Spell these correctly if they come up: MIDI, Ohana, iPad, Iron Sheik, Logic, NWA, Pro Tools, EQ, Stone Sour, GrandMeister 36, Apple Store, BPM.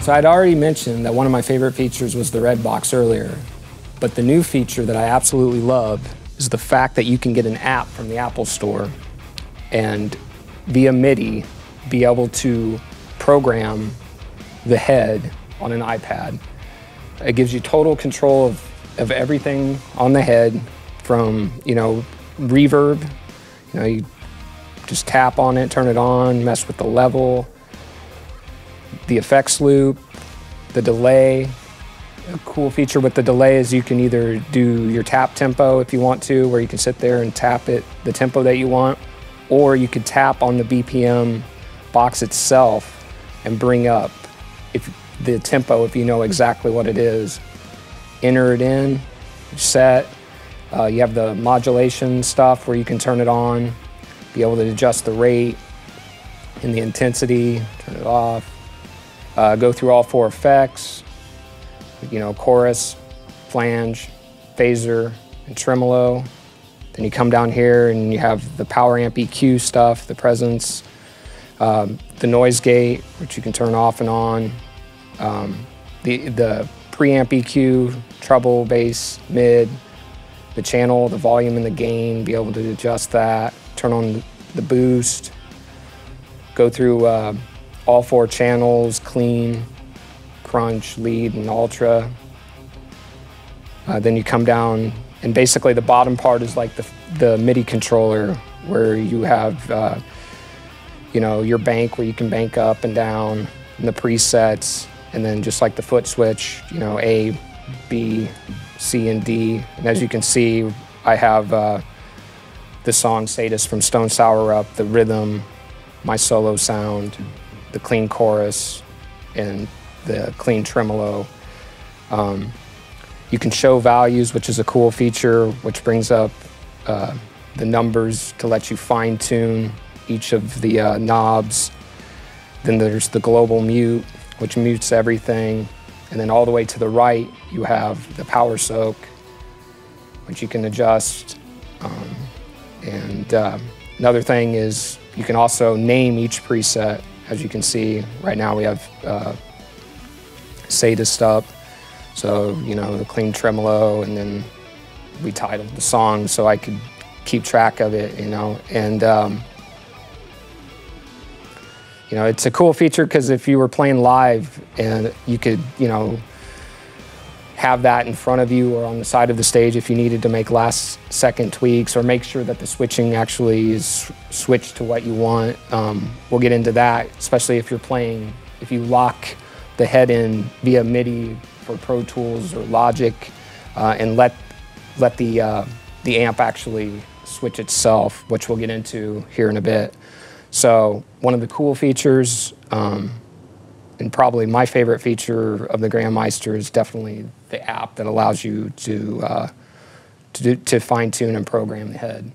So I'd already mentioned that one of my favorite features was the red box earlier, but the new feature that I absolutely loved is the fact that you can get an app from the Apple Store and via MIDI be able to program the head on an iPad. It gives you total control of everything on the head, from, you know, reverb, you know, you just tap on it, turn it on, mess with the level, the effects loop, the delay. A cool feature with the delay is you can either do your tap tempo if you want to, where you can sit there and tap it the tempo that you want, or you could tap on the BPM box itself and bring up the tempo if you know exactly what it is. Enter it in, set. You have the modulation stuff where you can turn it on, be able to adjust the rate and the intensity, turn it off. Go through all four effects, you know, chorus, flange, phaser, and tremolo. Then you come down here and you have the power amp EQ stuff, the presence, the noise gate, which you can turn off and on, the preamp EQ, treble, bass, mid, the channel, the volume and the gain, be able to adjust that, turn on the boost, go through all four channels, clean, crunch, lead, and ultra. Then you come down, and basically the bottom part is like the MIDI controller, where you have, you know, your bank, where you can bank up and down, and the presets, and then just like the foot switch, you know, A, B, C, and D. And as you can see, I have the song "Status" from Stone Sour up, the rhythm, my solo sound, the clean chorus, and the clean tremolo. You can show values, which is a cool feature, which brings up the numbers to let you fine tune each of the knobs. Then there's the global mute, which mutes everything. And then all the way to the right, you have the power soak, which you can adjust. Another thing is you can also name each preset. As you can see, right now we have Sadist up, so, you know, the clean tremolo, and then we titled the song so I could keep track of it, you know. And, you know, it's a cool feature because if you were playing live and you could, you know, have that in front of you or on the side of the stage if you needed to make last-second tweaks or make sure that the switching actually is switched to what you want. We'll get into that, especially if you're playing, if you lock the head in via MIDI for Pro Tools or Logic, and let the amp actually switch itself, which we'll get into here in a bit. So one of the cool features, and probably my favorite feature of the GrandMeister, is definitely the app that allows you to fine-tune and program the head.